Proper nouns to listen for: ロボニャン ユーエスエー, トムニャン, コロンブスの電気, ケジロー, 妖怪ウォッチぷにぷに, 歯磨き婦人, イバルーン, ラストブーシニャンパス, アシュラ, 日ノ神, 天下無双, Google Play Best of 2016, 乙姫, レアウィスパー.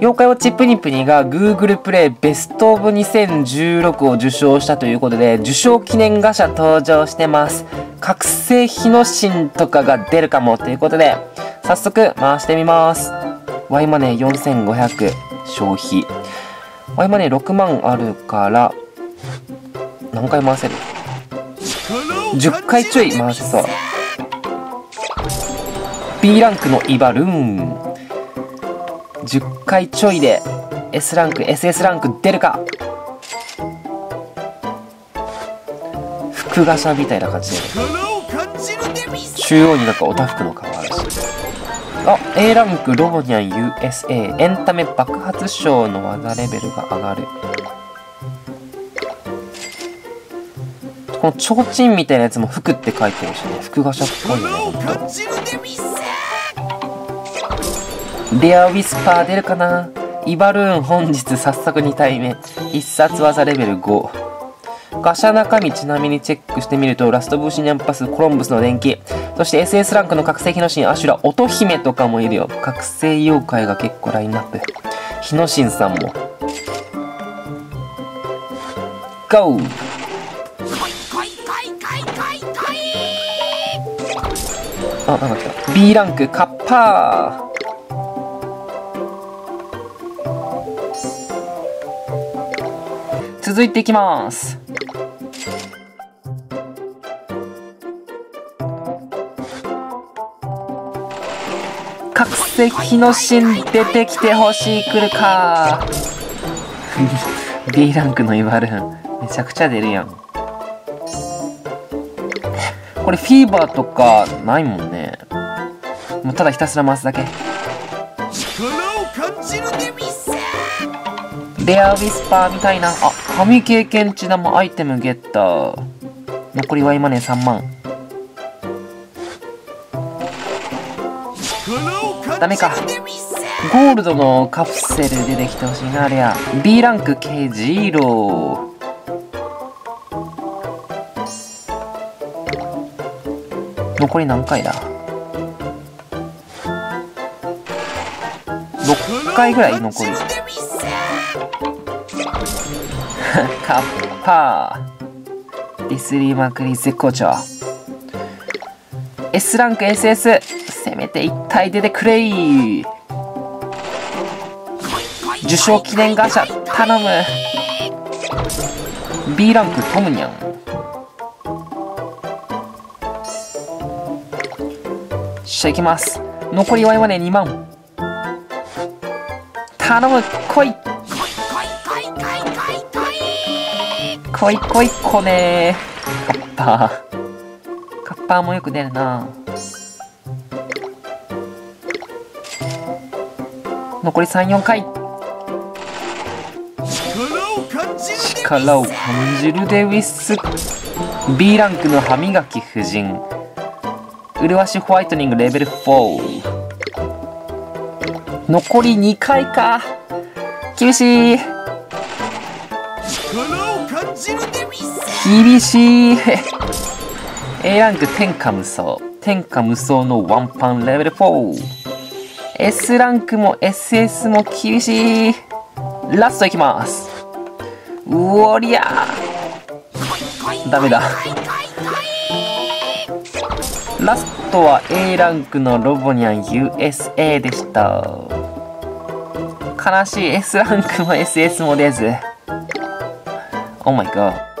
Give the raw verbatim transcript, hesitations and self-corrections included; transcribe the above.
妖怪ウォッチプニプニが Google プレイベストオブにせんじゅうろくを受賞したということで、受賞記念ガシャ登場してます。覚醒日の神とかが出るかもということで、早速回してみます。ワイマネーよんせんごひゃく消費。ワイマネーろくまんあるから、何回回せる？ じゅっ 回ちょい回せそう。B ランクのイバルーン。じゅっかいちょいで S ランク エスエス ランク出るか。福ガシャみたいな感じで中央になんかおたふくの顔あるし、あ A ランクロボニャン ユーエスエー エンタメ爆発賞の技レベルが上がる。このちょうちんみたいなやつも福って書いてるしね、福ガシャっぽいよねほんと。レアウィスパー出るかな。イバルーン本日早速にたいめ、必殺技レベルご。ガシャ中身ちなみにチェックしてみると、ラストブーシニャンパス、コロンブスの電気、そして エスエス ランクの覚醒日の神、アシュラ、乙姫とかもいるよ。覚醒妖怪が結構ラインナップ。日の神さんも。ゴーあ、なんか来た。B ランク、カッパー続いていきます。覚醒日の神出てきてほしい。来るかB ランクのイバルーンめちゃくちゃ出るやん。これフィーバーとかないもんね。もうただひたすら回すだけ。レアウィスパーみたいな。あ、神経験値玉アイテムゲット。残りは今ねさんまん。ダメか。ゴールドのカプセル出てきてほしいな。レア B ランクケジロー。残り何回だ。ろっかいぐらい残り。カッパーディスりまくり絶好調。 S ランク エスエス せめて一体出てくれい。受賞記念ガシャ頼む。 B ランクトムニャン。よっしゃいきます。残りは今ねにまん。頼む来いこいこいこねー。カッパーカッパーもよく出るな。残りさんよんかい。力を感じるデウィス。 B ランクの歯磨き婦人、麗しホワイトニングレベルよん。残りにかいか。厳しい厳しいA ランク天下無双、天下無双のワンパンレベルよん。 S ランクも エスエス も厳しい。ラストいきます。うおりゃダメだ。ラストは A ランクのロボニャン ユーエスエー でした。悲しい。 S ランクも エスエス も出ず。Oh my god.